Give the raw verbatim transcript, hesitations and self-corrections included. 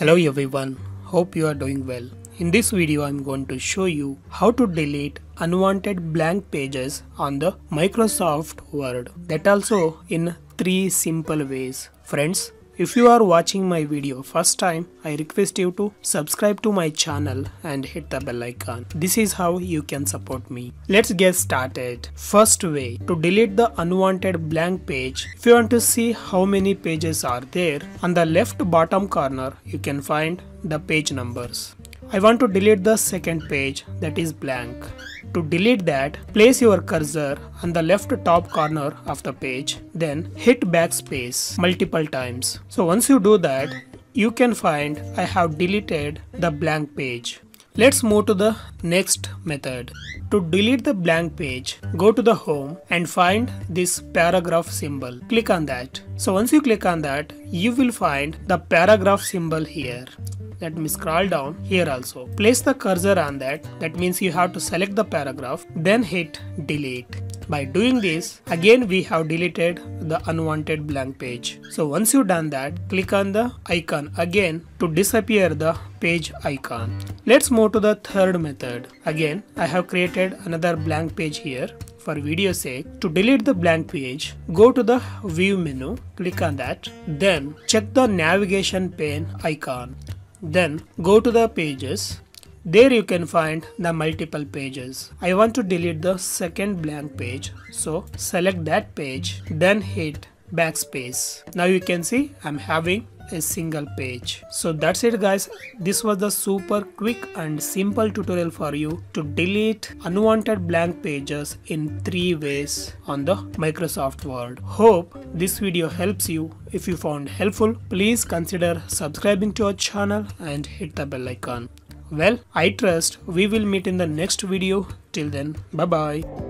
Hello everyone, hope you are doing well. In this video I am going to show you how to delete unwanted blank pages on the Microsoft Word. That also in three simple ways. Friends, if you are watching my video first time, I request you to subscribe to my channel and hit the bell icon. This is how you can support me. Let's get started. First way to delete the unwanted blank page. If you want to see how many pages are there, on the left bottom corner you can find the page numbers. I want to delete the second page that is blank. To delete that, place your cursor on the left top corner of the page, then hit backspace multiple times. So once you do that, you can find I have deleted the blank page. Let's move to the next method. To delete the blank page, go to the home and find this paragraph symbol. Click on that. So once you click on that, you will find the paragraph symbol here. Let me scroll down here also. Place the cursor on that. That means you have to select the paragraph, then hit delete. By doing this, again we have deleted the unwanted blank page. So once you've done that, click on the icon again to disappear the page icon. Let's move to the third method. Again, I have created another blank page here. For video sake, to delete the blank page, go to the view menu, click on that, then check the navigation pane icon. Then go to the pages. There you can find the multiple pages. I want to delete the second blank page, so select that page, then hit backspace. Now you can see I'm having a single page. So that's it guys. This was the super quick and simple tutorial for you to delete unwanted blank pages in three ways on the Microsoft Word. Hope this video helps you. If you found helpful, please consider subscribing to our channel and hit the bell icon. Well, I trust we will meet in the next video. Till then, bye bye.